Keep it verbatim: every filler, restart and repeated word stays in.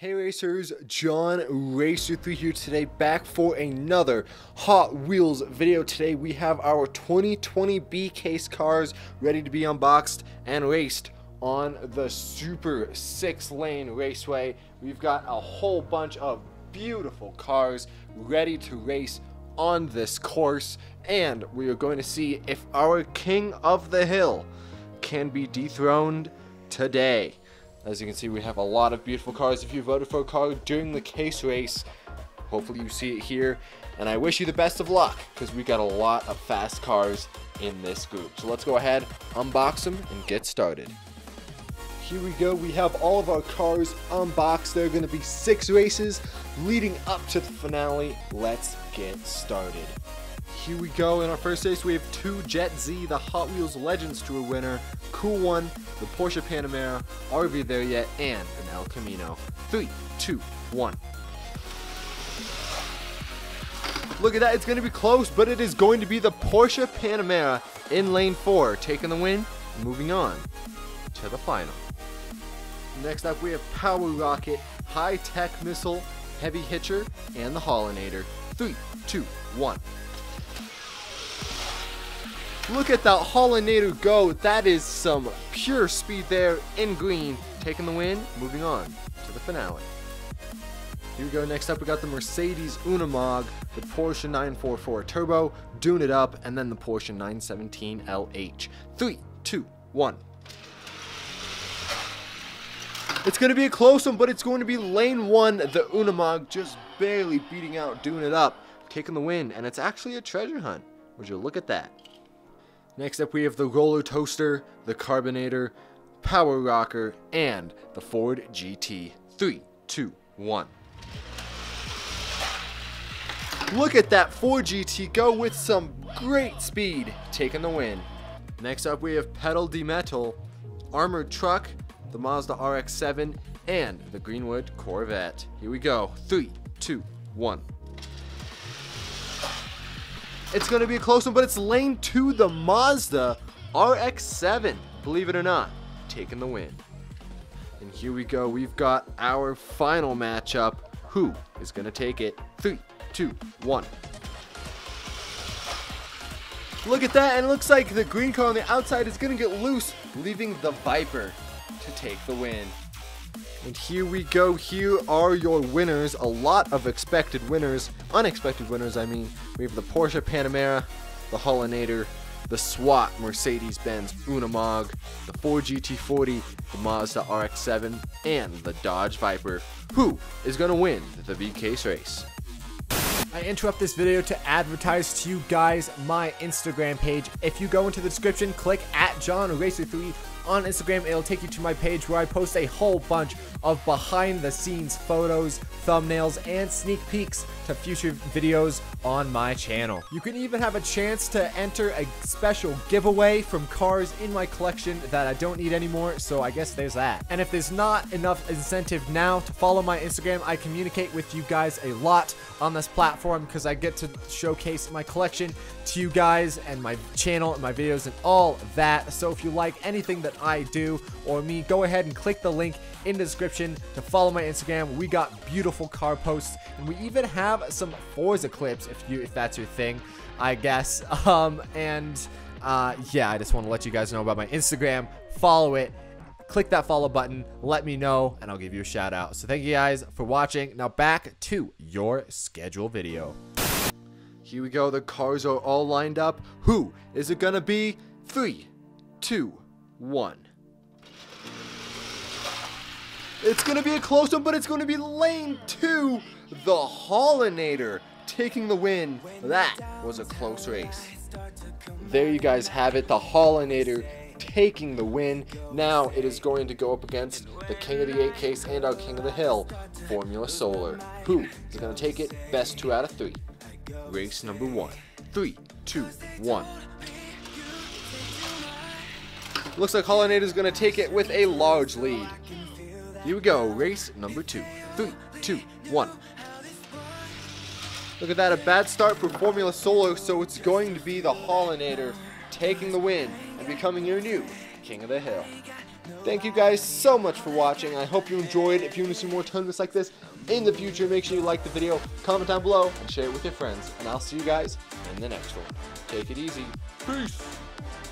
Hey racers, John Racer three here today, back for another Hot Wheels video. Today we have our twenty twenty V-Case cars ready to be unboxed and raced on the Super Six Lane Raceway. We've got a whole bunch of beautiful cars ready to race on this course, and we are going to see if our King of the Hill can be dethroned today. As you can see, we have a lot of beautiful cars. If you voted for a car during the case race, hopefully you see it here. And I wish you the best of luck, because we got a lot of fast cars in this group. So let's go ahead, unbox them, and get started. Here we go. We have all of our cars unboxed. There are going to be six races leading up to the finale. Let's get started. Here we go. In our first race, we have two Jet Z, the Hot Wheels Legends Tour winner. Cool one, the Porsche Panamera, R V There Yet, and an El Camino. Three, two, one. Look at that. It's going to be close, but it is going to be the Porsche Panamera in lane four, taking the win, moving on to the final. Next up, we have Power Rocket, High Tech Missile, Heavy Hitcher, and the Hollinator. Three, two, one. Look at that Hollinator go. That is some pure speed there in green. Taking the win, moving on to the finale. Here we go. Next up, we got the Mercedes Unimog, the Porsche nine forty-four Turbo, Doing It Up, and then the Porsche nine seventeen L H. Three, two, one. It's going to be a close one, but it's going to be lane one. The Unimog just barely beating out Doing It Up, taking the win, and it's actually a treasure hunt. Would you look at that? Next up, we have the Roller Toaster, the Carbonator, Power Rocker, and the Ford G T. Three, two, one. Look at that Ford G T go with some great speed, taking the win. Next up, we have Pedal De Metal, Armored Truck, the Mazda R X seven, and the Greenwood Corvette. Here we go. Three, two, one. It's going to be a close one, but it's lane two, the Mazda R X seven, believe it or not, taking the win. And here we go. We've got our final matchup. Who is going to take it? Three, two, one. Look at that, and it looks like the green car on the outside is going to get loose, leaving the Viper to take the win. And here we go. Here are your winners. A lot of expected winners. Unexpected winners, I mean. We have the Porsche Panamera, the Hollinator, the SWAT Mercedes-Benz Unimog, the Ford G T forty, the Mazda R X seven, and the Dodge Viper. Who is going to win the V-Case race? I interrupt this video to advertise to you guys my Instagram page. If you go into the description, click at John Racer three on Instagram. It'll take you to my page where I post a whole bunch of behind the scenes photos, thumbnails, and sneak peeks to future videos on my channel. You can even have a chance to enter a special giveaway from cars in my collection that I don't need anymore, so I guess there's that. And if there's not enough incentive now to follow my Instagram, I communicate with you guys a lot on this platform because I get to showcase my collection to you guys and my channel and my videos and all that. So if you like anything that I do or me, go ahead and click the link in the description to follow my Instagram. We got beautiful car posts, and we even have some Forza clips if you if that's your thing, I guess. Um, and uh, yeah, I just want to let you guys know about my Instagram. Follow it. Click that follow button, let me know, and I'll give you a shout out. So thank you guys for watching. Now back to your scheduled video. Here we go. The cars are all lined up. Who is it going to be? Three, two, one. It's going to be a close one, but it's going to be lane two. The Hollinator taking the win. That was a close race. There you guys have it. The Hollinator taking the win. Now it is going to go up against the King of the Eight Case and our King of the Hill, Formula Solar. Who is going to take it? Best two out of three. Race number one. Three, two, one. Looks like Hollinator is going to take it with a large lead. Here we go. Race number two. Three, two, one. Look at that. A bad start for Formula Solar, so it's going to be the Hollinator taking the win and becoming your new King of the Hill. Thank you guys so much for watching. I hope you enjoyed. If you want to see more tournaments like this in the future, make sure you like the video, comment down below, and share it with your friends. And I'll see you guys in the next one. Take it easy. Peace.